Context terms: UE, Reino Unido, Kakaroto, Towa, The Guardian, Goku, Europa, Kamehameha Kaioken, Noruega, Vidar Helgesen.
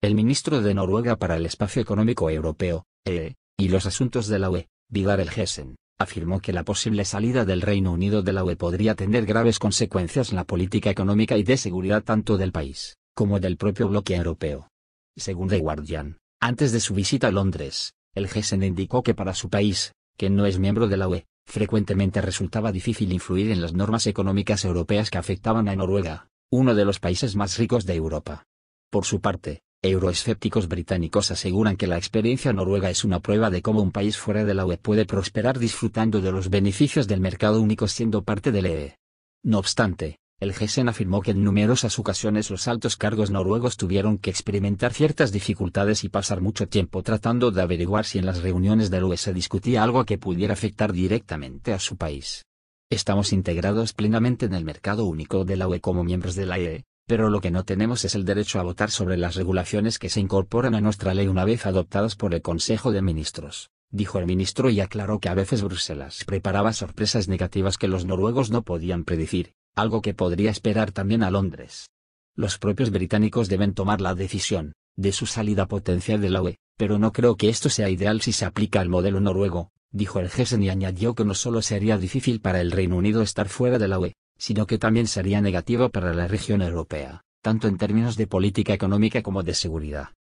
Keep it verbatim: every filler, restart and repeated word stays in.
El ministro de Noruega para el Espacio Económico Europeo, E E, y los asuntos de la U E, Vidar Helgesen, afirmó que la posible salida del Reino Unido de la U E podría tener graves consecuencias en la política económica y de seguridad tanto del país, como del propio bloque europeo. Según The Guardian, antes de su visita a Londres, Helgesen indicó que para su país, que no es miembro de la U E, frecuentemente resultaba difícil influir en las normas económicas europeas que afectaban a Noruega, uno de los países más ricos de Europa. Por su parte, euroescépticos británicos aseguran que la experiencia noruega es una prueba de cómo un país fuera de la U E puede prosperar disfrutando de los beneficios del mercado único siendo parte del E E. No obstante, Helgesen afirmó que en numerosas ocasiones los altos cargos noruegos tuvieron que experimentar ciertas dificultades y pasar mucho tiempo tratando de averiguar si en las reuniones del U E se discutía algo que pudiera afectar directamente a su país. Estamos integrados plenamente en el mercado único de la U E como miembros de la E E. Pero lo que no tenemos es el derecho a votar sobre las regulaciones que se incorporan a nuestra ley una vez adoptadas por el Consejo de Ministros, dijo el ministro y aclaró que a veces Bruselas preparaba sorpresas negativas que los noruegos no podían predecir, algo que podría esperar también a Londres. Los propios británicos deben tomar la decisión de su salida potencial de la U E, pero no creo que esto sea ideal si se aplica al modelo noruego, dijo Helgesen y añadió que no solo sería difícil para el Reino Unido estar fuera de la U E, sino que también sería negativo para la región europea, tanto en términos de política económica como de seguridad.